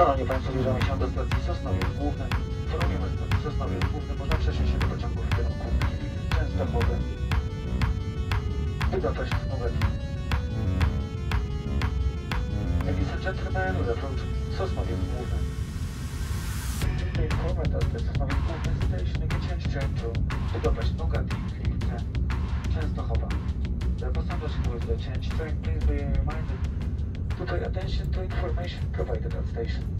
Szanowni Państwo, zbliżamy się do stacji Sosnowiec Główny. Kierujemy z stacji Sosnowiec Główny, można przesiąść się do pociągu w kierunku Częstochowy. Budapeszt Sosnowiec. Ladies and gentlemen, we approach Sosnowiec Główny. They informed us that Sosnowiec Główny station can change train to Budapeszt Nogati, Kliwice, Częstochowa. The passengers who will change train, please be reminded to pay attention to information provided at station.